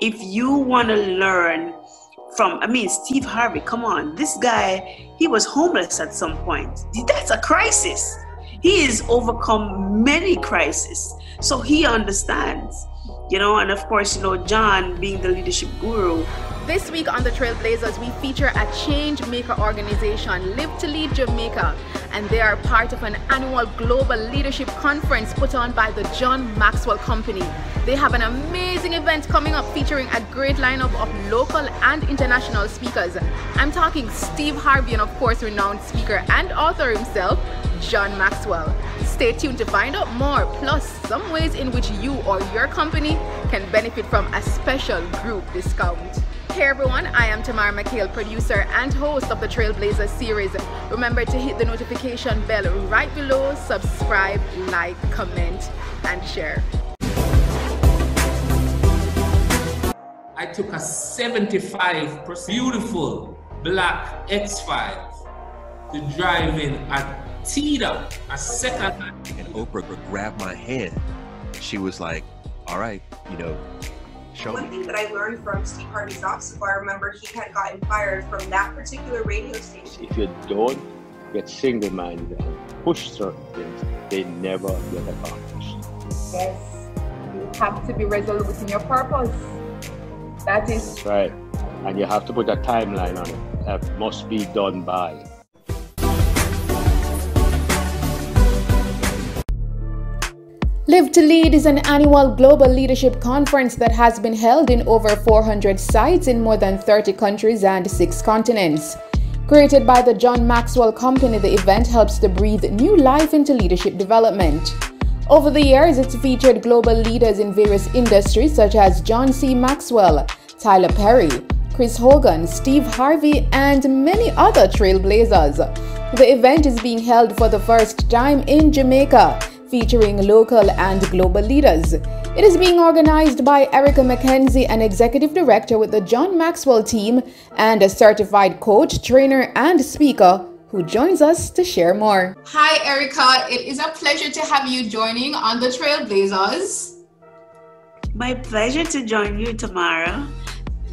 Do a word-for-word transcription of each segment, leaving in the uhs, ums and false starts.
if you want to learn from, I mean, Steve Harvey, come on, this guy, he was homeless at some point. That's a crisis. He has overcome many crises. So he understands, you know, and of course, you know, John being the leadership guru. This week on The Trailblazers, we feature a change maker organization, Live to Lead Jamaica, and they are part of an annual global leadership conference put on by the John Maxwell Company. They have an amazing event coming up featuring a great lineup of local and international speakers. I'm talking Steve Harvey and, of course, renowned speaker and author himself, John Maxwell. Stay tuned to find out more, plus some ways in which you or your company can benefit from a special group discount. Hey everyone, I am Tamara McKayle, producer and host of the Trailblazers series. Remember to hit the notification bell right below, subscribe, like, comment, and share. I took a seventy-five percent beautiful black X five to drive in at teed up a second. And Oprah grabbed my hand. She was like, all right, you know, show One me. One thing that I learned from Steve Harvey's office, if I remember, he had gotten fired from that particular radio station. If you don't get single-minded and push certain things, they never get accomplished. Yes, you have to be resolute in your purpose. That is. That's right. And you have to put a timeline on it. That must be done by. Live to Lead is an annual global leadership conference that has been held in over four hundred sites in more than thirty countries and six continents. Created by the John Maxwell Company, the event helps to breathe new life into leadership development. Over the years, it's featured global leaders in various industries such as John C. Maxwell, Tyler Perry, Chris Hogan, Steve Harvey, and many other trailblazers. The event is being held for the first time in Jamaica, featuring local and global leaders. It is being organized by Erica McKenzie, an executive director with the John Maxwell Team and a certified coach, trainer, and speaker who joins us to share more. Hi, Erica. It is a pleasure to have you joining on the Trailblazers. My pleasure to join you, Tamara.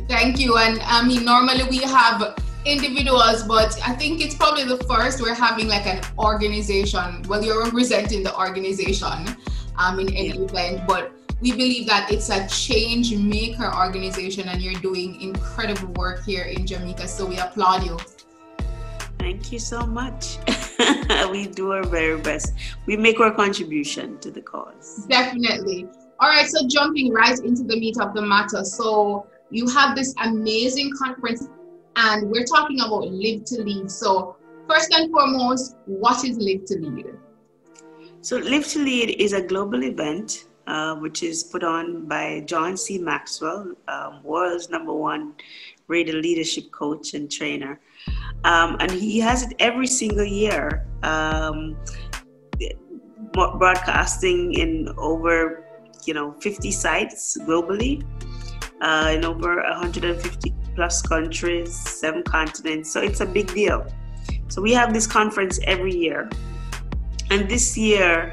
Thank you. And I mean, normally we have individuals, but I think it's probably the first we're having like an organization. Well, you're representing the organization um, in any yeah. event, but we believe that it's a change maker organization and you're doing incredible work here in Jamaica. So we applaud you. Thank you so much. We do our very best. We make our contribution to the cause. Definitely. All right. So jumping right into the meat of the matter. So you have this amazing conference and we're talking about Live to Lead. So first and foremost, what is Live to Lead? So Live to Lead is a global event uh, which is put on by John C. Maxwell, um, world's number one rated leadership coach and trainer. Um, and he has it every single year, um, broadcasting in over, you know, fifty sites globally, uh, in over one hundred fifty plus countries, seven continents. So it's a big deal. So we have this conference every year. And this year,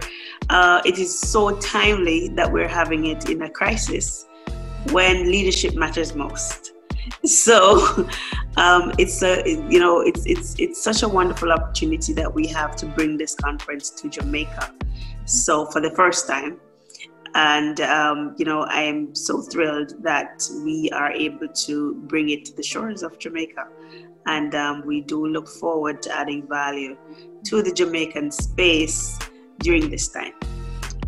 uh, it is so timely that we're having it in a crisis when leadership matters most. So um, it's a, you know, it's, it's, it's such a wonderful opportunity that we have to bring this conference to Jamaica. So for the first time, And, um, you know, I am so thrilled that we are able to bring it to the shores of Jamaica. And um, we do look forward to adding value to the Jamaican space during this time.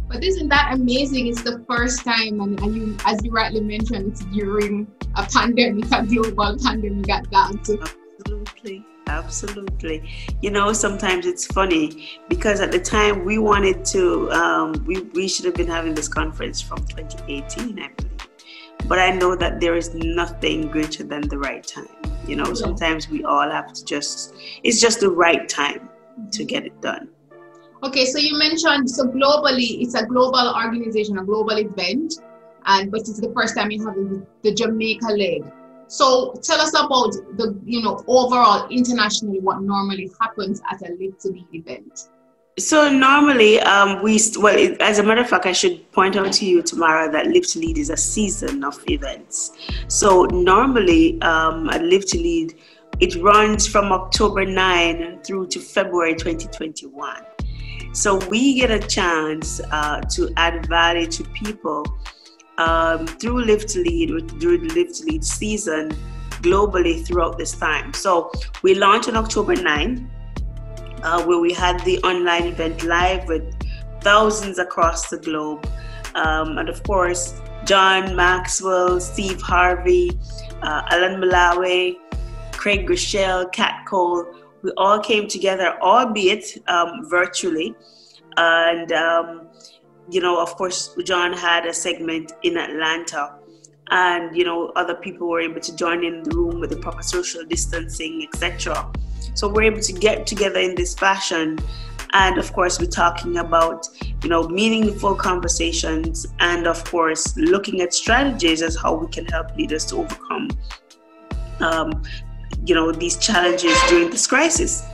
But isn't that amazing? It's the first time, and, and you, as you rightly mentioned, it's during a pandemic, a global pandemic at that. Absolutely. Absolutely. You know, sometimes it's funny because at the time we wanted to, um, we, we should have been having this conference from twenty eighteen, I believe. But I know that there is nothing greater than the right time. You know, sometimes we all have to just, it's just the right time to get it done. Okay, so you mentioned, so globally, it's a global organization, a global event, and but it's the first time you're having the Jamaica leg. So tell us about the, you know, overall internationally what normally happens at a Live to Lead event. So normally, um, we well, it, as a matter of fact, I should point out to you, Tamara, that Live to Lead is a season of events. So normally, um, at Live to Lead, it runs from October ninth through to February twenty twenty-one. So we get a chance uh, to add value to people um, through Live to Lead, or through the Live to Lead season globally throughout this time. So we launched on October ninth. Uh, where we had the online event live with thousands across the globe. Um, and of course, John Maxwell, Steve Harvey, uh, Alan Mulawe, Craig Groeschel, Kat Cole, we all came together, albeit um, virtually. And, um, you know, of course, John had a segment in Atlanta. And, you know, other people were able to join in the room with the proper social distancing, et cetera. So we're able to get together in this fashion. And of course, we're talking about, you know, meaningful conversations, and of course, looking at strategies as how we can help leaders to overcome, um, you know, these challenges during this crisis.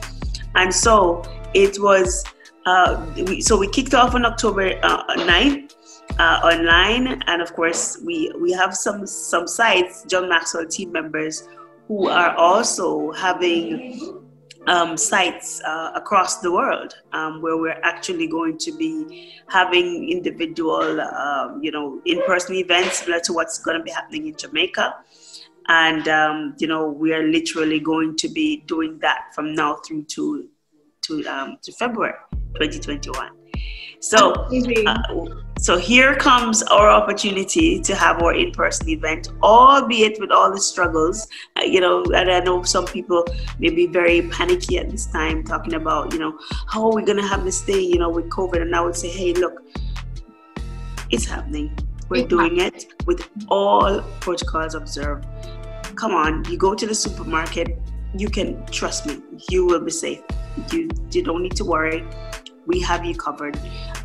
And so it was, uh, we, so we kicked off on October ninth. Uh, online, and of course we we have some some sites, John Maxwell team members, who are also having um, sites uh, across the world, um, where we're actually going to be having individual um, you know, in-person events similar to what's going to be happening in Jamaica. And um, you know, we are literally going to be doing that from now through to to um, to February twenty twenty-one. So, uh, so here comes our opportunity to have our in-person event, albeit with all the struggles, uh, you know, and I know some people may be very panicky at this time, talking about, you know, how are we going to have this thing, you know, with COVID? And I would say, hey, look, it's happening. We're doing it with all protocols observed. Come on, you go to the supermarket, you can, trust me, you will be safe. You, you don't need to worry. We have you covered.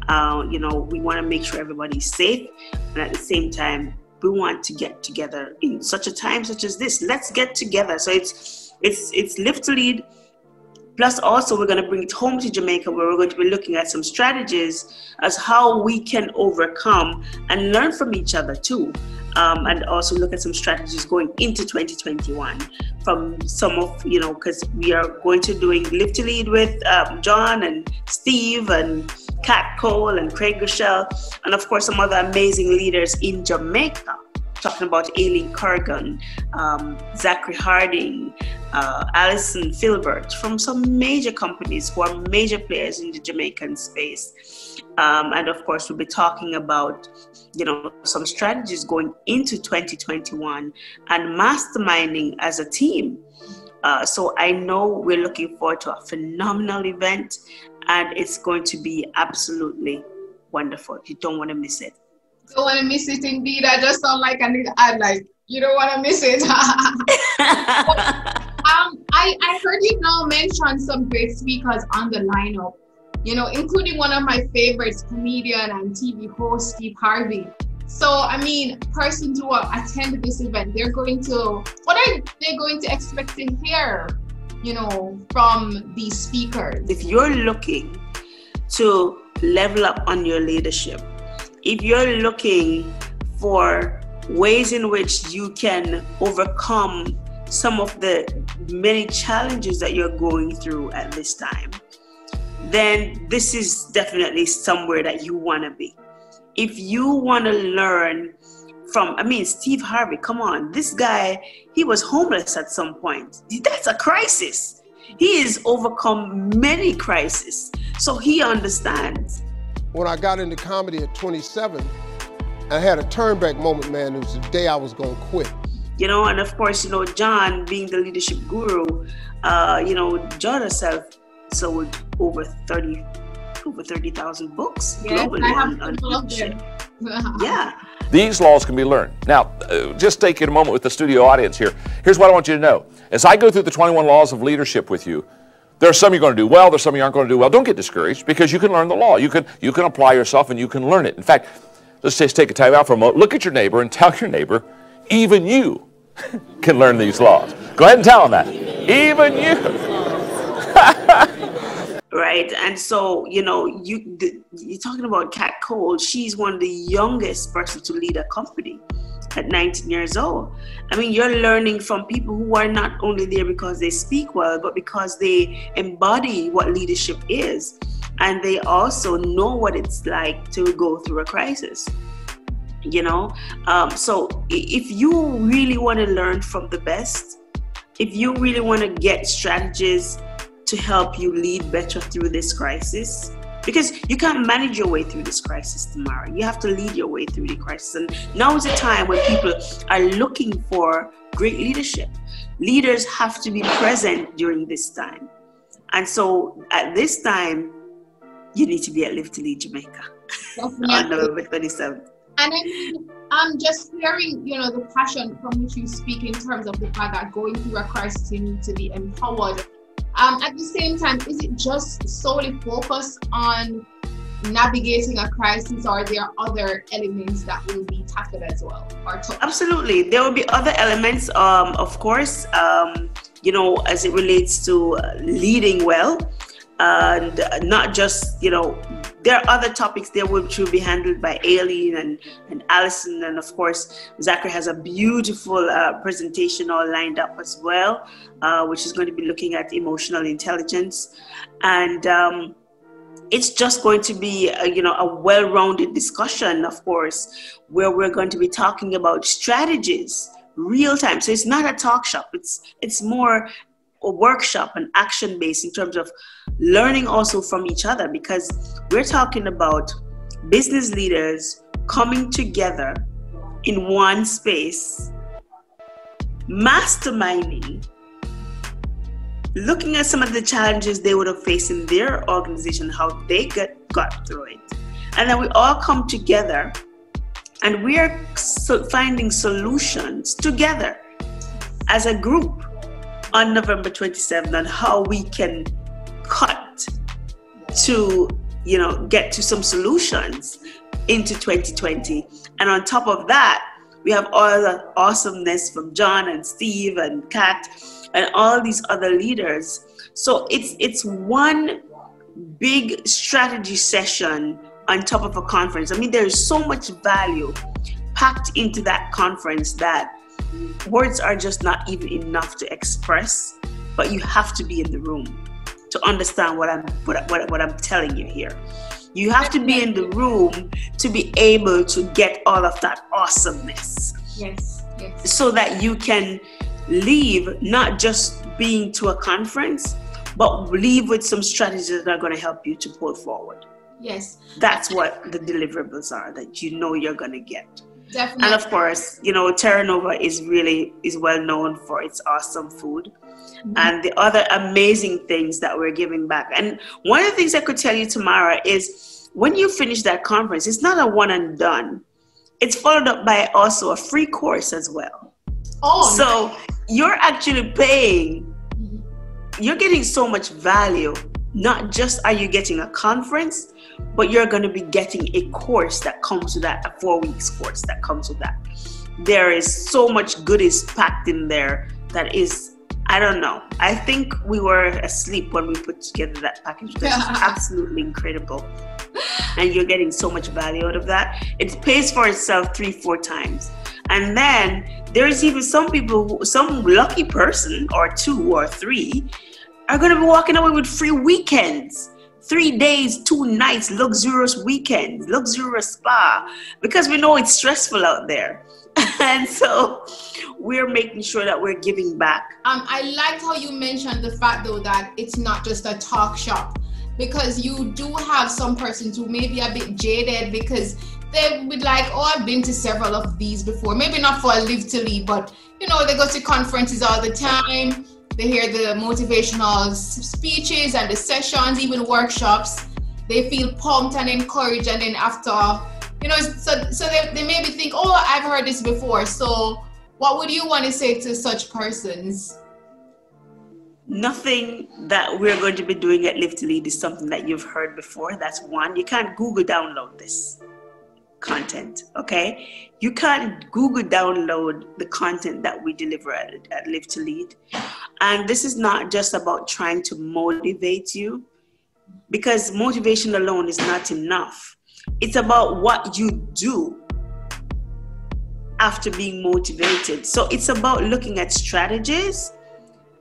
Uh, you know, we want to make sure everybody's safe, and at the same time, we want to get together in such a time such as this. Let's get together. So it's it's it's Live to Lead. Plus, also we're going to bring it home to Jamaica, where we're going to be looking at some strategies as how we can overcome and learn from each other too, um, and also look at some strategies going into twenty twenty-one from some of, you know, because we are going to doing Live to Lead with um, John and Steve and Kat Cole and Craig Groeschel, and of course some other amazing leaders in Jamaica. Talking about Aileen Kurgan, um, Zachary Harding, uh, Allison Filbert, from some major companies who are major players in the Jamaican space. Um, and of course, we'll be talking about, you know, some strategies going into twenty twenty-one and masterminding as a team. Uh, so I know we're looking forward to a phenomenal event, and it's going to be absolutely wonderful. You don't want to miss it. Don't want to miss it, indeed. I just sound like I need to add, like, you don't want to miss it. um, I, I heard you now mention some great speakers on the lineup, you know, including one of my favorites, comedian and T V host, Steve Harvey. So, I mean, persons who attend this event, they're going to, what are they going to expect to hear, you know, from these speakers? If you're looking to level up on your leadership, if you're looking for ways in which you can overcome some of the many challenges that you're going through at this time, then this is definitely somewhere that you want to be. If you want to learn from, I mean, Steve Harvey, come on, this guy, he was homeless at some point. That's a crisis. He has overcome many crises, so he understands. When I got into comedy at twenty-seven, I had a turnback moment, man. It was the day I was gonna quit. You know, and of course, you know, John, being the leadership guru, uh, you know, John herself sold over thirty, over thirty thousand books globally. Yes, I have on, on leadership. Yeah. These laws can be learned. Now, uh, just take it a moment with the studio audience here. Here's what I want you to know: as I go through the twenty-one laws of leadership with you, there are some you're going to do well, there's some you aren't going to do well. Don't get discouraged, because you can learn the law. You can, you can apply yourself and you can learn it. In fact, let's just take a time out for a moment. Look at your neighbor and tell your neighbor, even you can learn these laws. Go ahead and tell them that. Even you. right? And so, you know, you, the, you're talking about Kat Cole. She's one of the youngest person to lead a company at nineteen years old. I mean, you're learning from people who are not only there because they speak well, but because they embody what leadership is. And they also know what it's like to go through a crisis. You know, um, so if you really want to learn from the best, if you really want to get strategies to help you lead better through this crisis, because you can't manage your way through this crisis tomorrow. You have to lead your way through the crisis. And now is a time when people are looking for great leadership. Leaders have to be present during this time. And so at this time, you need to be at Live to Lead Jamaica on November twenty-seventh. And I mean, I'm just hearing, you know, the passion from which you speak in terms of the fact that going through a crisis, you need to be empowered. Um, at the same time, is it just solely focused on navigating a crisis, or are there other elements that will be tackled as well? Or Absolutely. There will be other elements, um, of course, um, you know, as it relates to leading well. And not just, you know, there are other topics there which will be handled by Aileen and, and Allison. And of course, Zachary has a beautiful uh, presentation all lined up as well, uh, which is going to be looking at emotional intelligence. And um, it's just going to be, a, you know, a well-rounded discussion, of course, where we're going to be talking about strategies real time. So it's not a talk shop. It's, it's more a workshop and action based in terms of learning also from each other, because we're talking about business leaders coming together in one space, masterminding, looking at some of the challenges they would have faced in their organization, how they get, got through it. And then we all come together and we are so finding solutions together as a group on November twenty-seventh, on how we can cut to, you know, get to some solutions into twenty twenty. And on top of that, we have all the awesomeness from John and Steve and Kat and all these other leaders. So it's, it's one big strategy session on top of a conference. I mean, there is so much value packed into that conference that words are just not even enough to express, but you have to be in the room to understand what I'm what, what, what I'm telling you here. You have to be in the room to be able to get all of that awesomeness. Yes, yes. So that you can leave not just being to a conference, but leave with some strategies that are going to help you to pull forward. Yes. That's what the deliverables are that you know you're going to get. Definitely. And of course, you know, Terra Nova is really is well known for its awesome food, mm-hmm. and the other amazing things that we're giving back. And one of the things I could tell you, Tamara, is when you finish that conference, it's not a one and done. It's followed up by also a free course as well. Oh, so nice. You're actually paying. You're getting so much value. Not just are you getting a conference, but you're going to be getting a course that comes with that, a four weeks course that comes with that. There is so much goodies packed in there that is, I don't know. I think we were asleep when we put together that package. That's absolutely incredible. And you're getting so much value out of that. It pays for itself three, four times. And then there's even some people, who, some lucky person or two or three are going to be walking away with free weekends, three days, two nights, luxurious weekends, luxurious spa, because we know it's stressful out there. And so we're making sure that we're giving back. Um, I liked how you mentioned the fact, though, that it's not just a talk shop, because you do have some persons who may be a bit jaded because they would like, oh, I've been to several of these before. Maybe not for Live to Lead, but, you know, they go to conferences all the time. They hear the motivational speeches and the sessions, even workshops. They feel pumped and encouraged, and then after, you know, so, so they, they maybe think, oh, I've heard this before. So what would you want to say to such persons? Nothing that we're going to be doing at Live to Lead is something that you've heard before. That's one. You can't Google download this content, okay? You can't Google download the content that we deliver at, at Live to Lead. And this is not just about trying to motivate you. because motivation alone is not enough. It's about what you do after being motivated. So it's about looking at strategies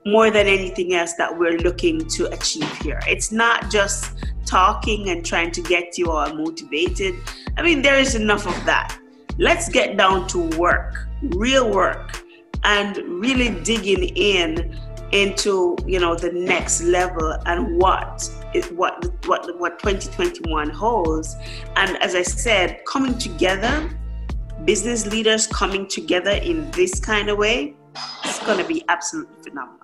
more than anything else that we're looking to achieve here. It's not just talking and trying to get you all motivated. I mean, there is enough of that. Let's get down to work, real work, and really digging in into, you know, the next level and what is what what what twenty twenty-one holds. And as I said, coming together, business leaders coming together in this kind of way, it's going to be absolutely phenomenal.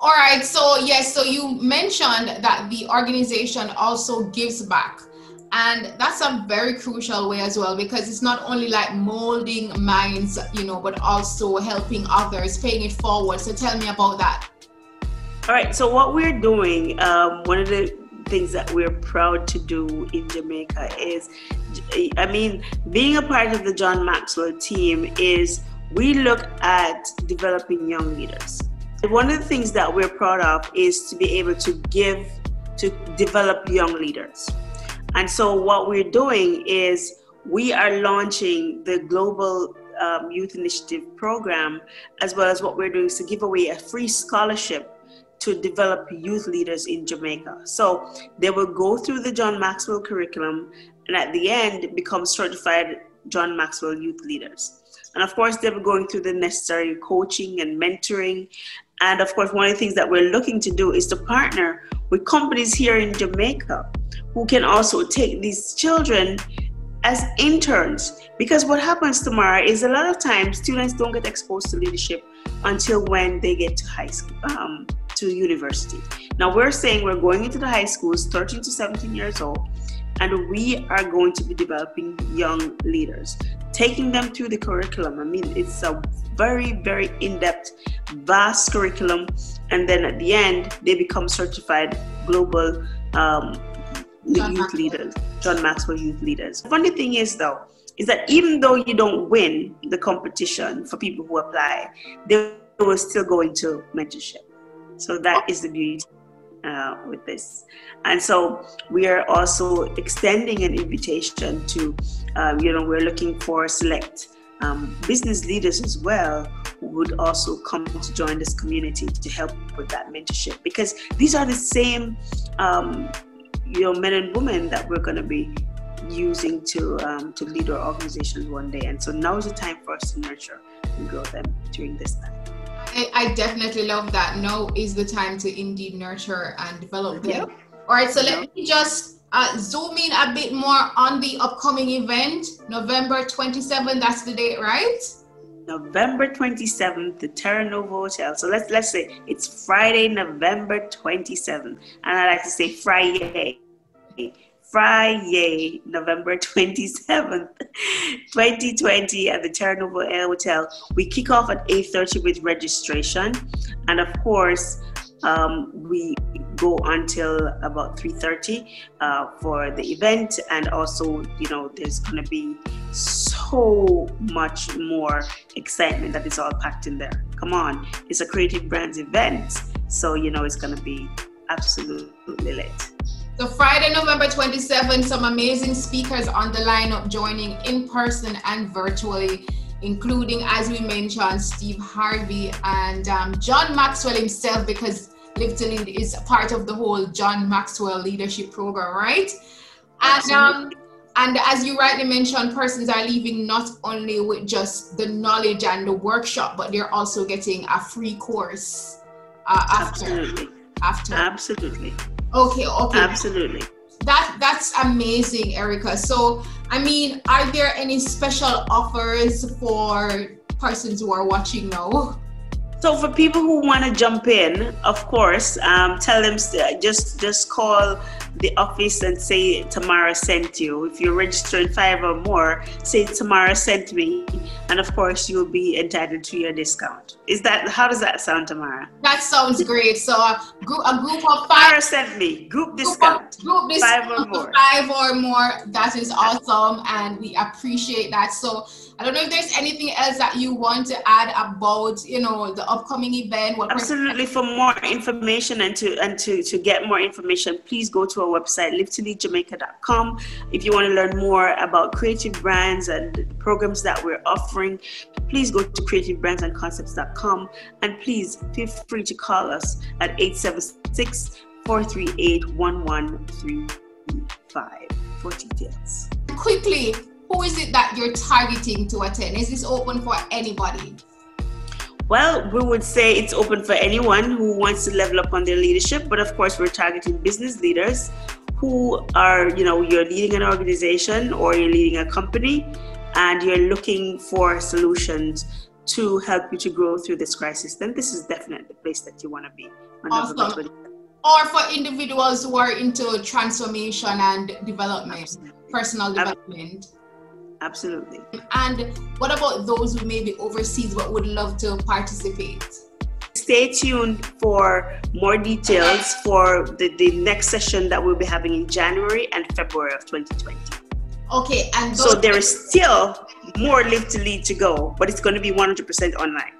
All right. So yes, so you mentioned that the organization also gives back. And that's a very crucial way as well, because it's not only like molding minds, you know, but also helping others, paying it forward. So tell me about that. All right. So what we're doing, um, one of the things that we're proud to do in Jamaica is, I mean, being a part of the John Maxwell team is we look at developing young leaders. One of the things that we're proud of is to be able to give, to develop young leaders. And so what we're doing is we are launching the Global um, Youth Initiative program, as well as what we're doing is to give away a free scholarship to develop youth leaders in Jamaica. So they will go through the John Maxwell curriculum and at the end become certified John Maxwell youth leaders. And of course, they will be going through the necessary coaching and mentoring. And of course, one of the things that we're looking to do is to partner with companies here in Jamaica who can also take these children as interns. Because what happens, Tamara, is a lot of times students don't get exposed to leadership until when they get to high school, um, to university. Now we're saying we're going into the high schools, thirteen to seventeen years old, and we are going to be developing young leaders, taking them through the curriculum. I mean, it's a very, very in-depth, vast curriculum. And then at the end, they become certified global um, youth leaders, John Maxwell youth leaders. The funny thing is though, is that even though you don't win the competition for people who apply, they will still go into mentorship. So that is the beauty uh, with this. And so we are also extending an invitation to, um, you know, we're looking for select um, business leaders as well, who would also come to join this community to help with that mentorship, because these are the same, um, you know, men and women that we're going to be using to um, to lead our organizations one day. And so now is the time for us to nurture and grow them during this time. I, I definitely love that. Now is the time to indeed nurture and develop them. Yep. All right, so let yep. me just uh, zoom in a bit more on the upcoming event, November twenty-seventh, that's the date, right? November twenty-seventh, the Terra Nova Hotel. So let's let's say it's Friday, November twenty-seventh. And I like to say Friday. Friday, November twenty-seventh, twenty twenty at the Terra Nova Hotel. We kick off at eight thirty with registration. And of course, um, we go until about three thirty uh, for the event. And also, you know, there's gonna be so much more excitement that is all packed in there. Come on, it's a Creative Brands event. So, you know, it's gonna be absolutely lit. So Friday, November twenty-seventh, some amazing speakers on the lineup joining in person and virtually, including, as we mentioned, Steve Harvey and um, John Maxwell himself, because Live to Lead is part of the whole John Maxwell leadership program, right? And, um, and as you rightly mentioned, persons are leaving not only with just the knowledge and the workshop, but they're also getting a free course uh, after. Absolutely. After. Absolutely. Okay, okay. Absolutely. That that's amazing, Erica. So, I mean, are there any special offers for persons who are watching now? So, for people who want to jump in, of course, um, tell them just just call the office and say, Tamara sent you. If you're registered five or more, say, Tamara sent me. And of course, you'll be entitled to your discount. Is that, how does that sound, Tamara? That sounds great. So a group, a group of five. Tamara sent me, group discount, group, group discount five, or more. five or more. That is awesome. And we appreciate that. So I don't know if there's anything else that you want to add about, you know, the upcoming event. What Absolutely. For more information and to, and to, to get more information, please go to our website, live to lead Jamaica dot com. If you want to learn more about creative brands and the programs that we're offering, please go to creative brands and concepts dot com. And please feel free to call us at eight seven six, four three eight, one one three five for details. Quickly, who is it that you're targeting to attend? Is this open for anybody? Well, we would say it's open for anyone who wants to level up on their leadership, but of course we're targeting business leaders who are, you know, you're leading an organization or you're leading a company and you're looking for solutions to help you to grow through this crisis, then this is definitely the place that you want to be. Awesome. Or for individuals who are into transformation and development, Absolutely. personal development. Absolutely. Absolutely. And what about those who may be overseas but would love to participate? Stay tuned for more details for the, the next session that we'll be having in January and February of twenty twenty. Okay. And so there is still more Live to Lead to go, but it's going to be one hundred percent online.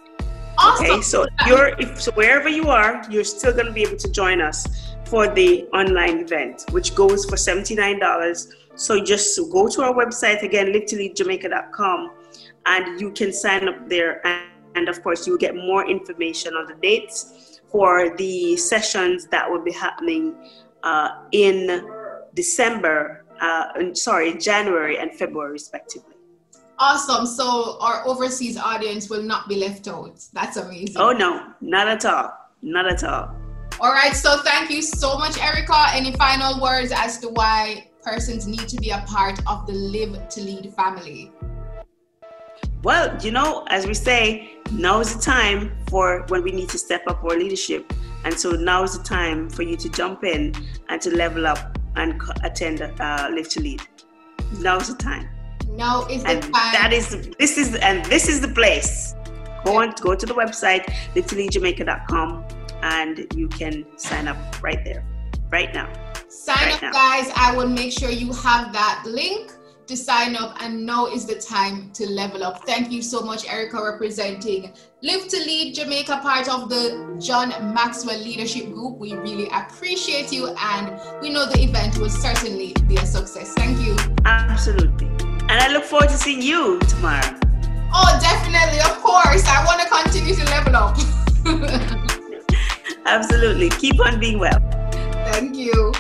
Awesome. Okay. So you're, if, so wherever you are, you're still going to be able to join us for the online event, which goes for seventy-nine dollars. So just go to our website again, live to lead Jamaica dot com, and you can sign up there. And, and of course, you'll get more information on the dates for the sessions that will be happening uh, in December, uh, sorry, January and February, respectively. Awesome. So our overseas audience will not be left out. That's amazing. Oh, no, not at all. Not at all. All right. So thank you so much, Erica. Any final words as to why persons need to be a part of the Live to Lead family? Well, you know, as we say, now is the time for when we need to step up our leadership. And so now is the time for you to jump in and to level up and attend uh, Live to Lead. Now is the time. Now is the and time. That is, this is, and this is the place. Go on, go to the website, live to lead Jamaica dot com, and you can sign up right there, right now. Sign up, guys. I will make sure you have that link to sign up, and now is the time to level up. Thank you so much, Erica, representing Live to Lead Jamaica, part of the John Maxwell Leadership Group. We really appreciate you, and we know the event will certainly be a success. Thank you. Absolutely. And I look forward to seeing you tomorrow. Oh, definitely. Of course. I want to continue to level up. Absolutely. Keep on being well. Thank you.